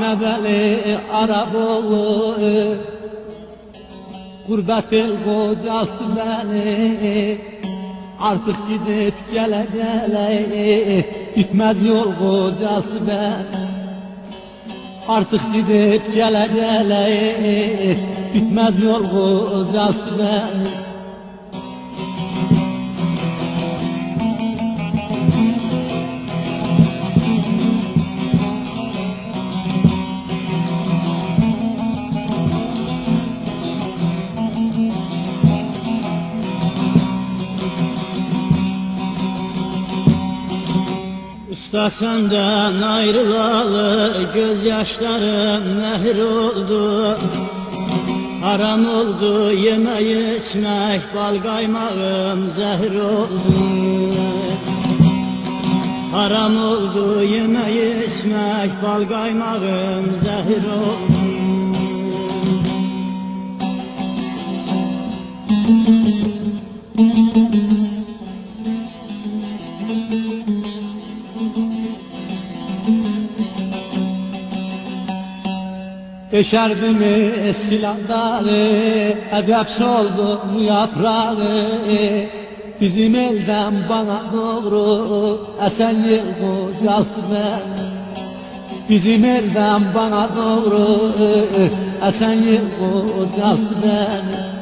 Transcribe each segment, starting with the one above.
Meveli Arap oğlu, gurbet el kocalttı beni. Artık gidip gele gele, bitmez yol kocalttı beni. Artık gidip gele gele, bitmez yol kocalttı beni. Usta senden ayrılalı gözyaşlarım nehir oldu. Haram oldu yemeği içmek, bal kaymağım zehir oldu. Haram oldu yemeği içmek, bal kaymağım zehir oldu. Eşerdimi silahları, acep soldu bu yaprağı. Bizim elden bana doğru esen yıl kocalttı beni. Bizim elden bana doğru esen yıl kocalttı beni.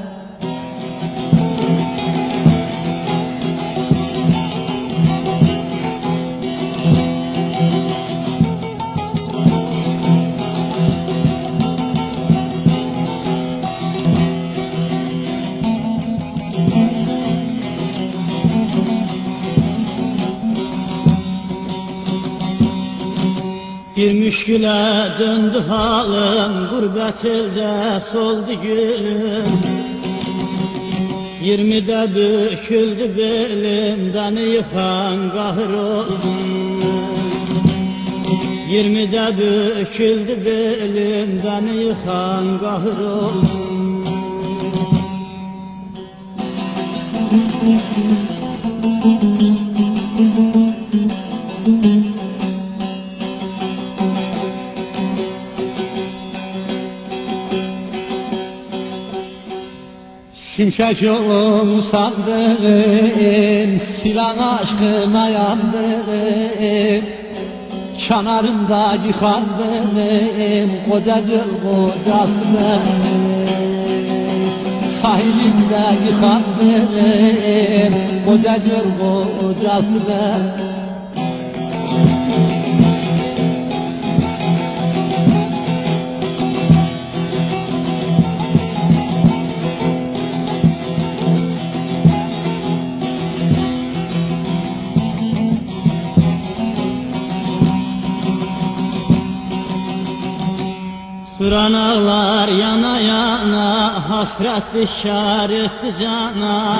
Bir müşküle döndü halım, gurbet elde soldu gülüm. 20'de büküldü belimden, yıkan kahır oldum. 20'de büküldü belimden, yıkan kahır oldum. Şimşek yolum sandığım, silah aşkına yandığım, kenarında yıkandığım, koca gül kocalttı beni. Sahilimde yıkandığım, koca gül kocalttı beni. Duran ağlar yana yana, hasret dışar etti cana.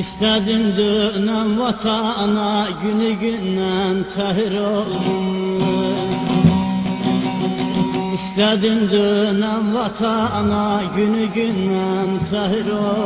İstedim dönem vatana, günü günden tehir oldum. İstedim dönem vatana, günü günden tehir oldum.